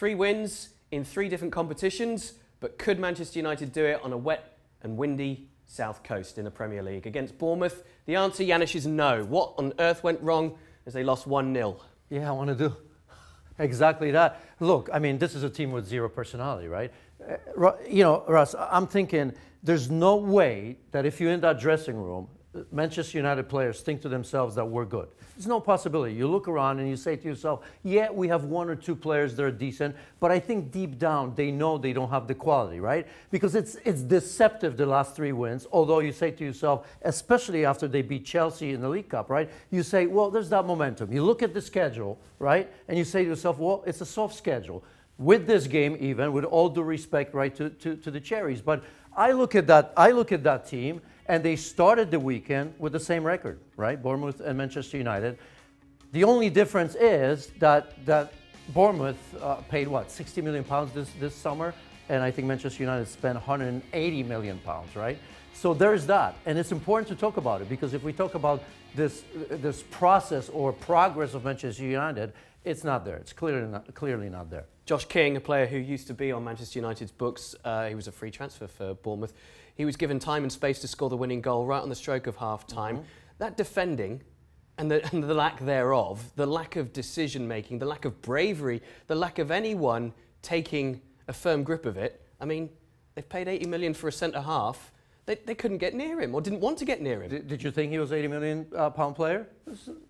Three wins in three different competitions, but could Manchester United do it on a wet and windy South Coast in the Premier League? Against Bournemouth, the answer, Janusz, is no. What on earth went wrong as they lost 1-0? Yeah, I want to do exactly that. Look, I mean, this is a team with zero personality, right? You know, Russ, I'm thinking there's no way that if you're in that dressing room, Manchester United players think to themselves that we're good. There's no possibility. You look around and you say to yourself, yeah, we have one or two players that are decent, but I think deep down they know they don't have the quality, right? Because it's deceptive, the last three wins, although you say to yourself, especially after they beat Chelsea in the League Cup, right? You say, well, there's that momentum. You look at the schedule, right? And you say to yourself, well, it's a soft schedule. With this game even, with all due respect, right, to the Cherries. But I look at that team, and they started the weekend with the same record, right? Bournemouth and Manchester United. The only difference is that Bournemouth paid, what, 60 million pounds this summer? And I think Manchester United spent 180 million pounds, right? So there's that. And it's important to talk about it, because if we talk about this process or progress of Manchester United, it's not there. It's clearly not there. Josh King, a player who used to be on Manchester United's books, he was a free transfer for Bournemouth. He was given time and space to score the winning goal right on the stroke of half-time. Mm-hmm. That defending and the lack thereof, the lack of decision-making, the lack of bravery, the lack of anyone taking a firm grip of it. I mean, they've paid 80 million for a centre-half. They couldn't get near him or didn't want to get near him. Did you think he was 80 million pound player?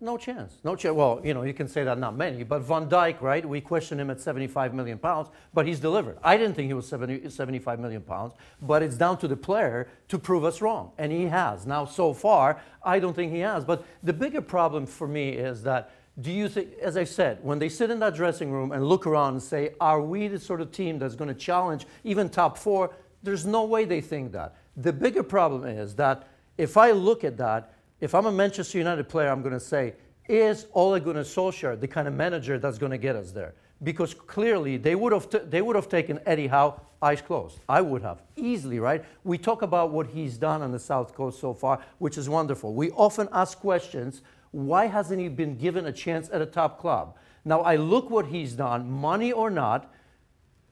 No chance. No chance. Well, you know, you can say that not many, but Von Dijk, right? We questioned him at 75 million pounds, but he's delivered. I didn't think he was 75 million pounds, but it's down to the player to prove us wrong, and he has. Now, so far, I don't think he has, but the bigger problem for me is that, do you think, as I said, when they sit in that dressing room and look around and say, are we the sort of team that's going to challenge even top four? There's no way they think that. The bigger problem is that if I look at that, if I'm a Manchester United player, I'm going to say, is Ole Gunnar Solskjaer the kind of manager that's going to get us there? Because clearly they would have taken Eddie Howe eyes closed. I would have easily, right? We talk about what he's done on the South Coast so far, which is wonderful. We often ask questions, why hasn't he been given a chance at a top club? Now I look what he's done, money or not.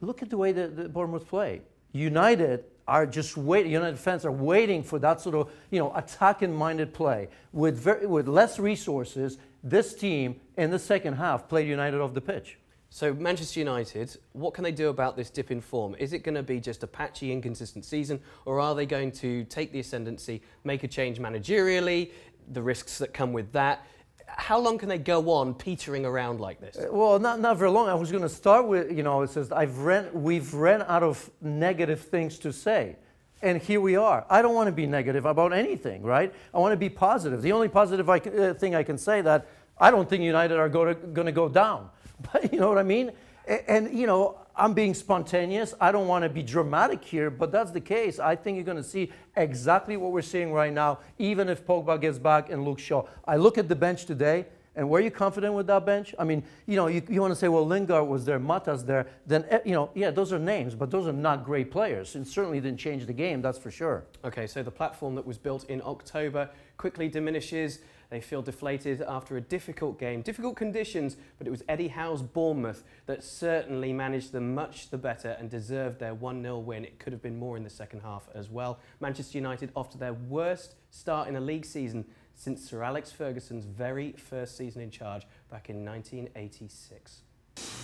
Look at the way that Bournemouth play. United are just waiting. United fans are waiting for that sort of, you know, attacking-minded play with less resources. This team in the second half played United off the pitch. So Manchester United, what can they do about this dip in form? Is it going to be just a patchy, inconsistent season, or are they going to take the ascendancy, make a change managerially, the risks that come with that? How long can they go on petering around like this? Well, not very long. I was going to start with, you know, it says we've ran out of negative things to say. And here we are. I don't want to be negative about anything, right? I want to be positive. The only positive thing I can say that I don't think United are going to go down. But you know what I mean? And, you know, I'm being spontaneous. I don't want to be dramatic here, but that's the case. I think you're going to see exactly what we're seeing right now, even if Pogba gets back and Luke Shaw. I look at the bench today, and were you confident with that bench? I mean, you know, you want to say, well, Lingard was there, Mata's there. Then, you know, yeah, those are names, but those are not great players, and certainly didn't change the game, that's for sure. Okay, so the platform that was built in October quickly diminishes. They feel deflated after a difficult game, difficult conditions, but it was Eddie Howe's Bournemouth that certainly managed them much the better and deserved their 1-0 win. It could have been more in the second half as well. Manchester United off to their worst start in a league season since Sir Alex Ferguson's very first season in charge back in 1986.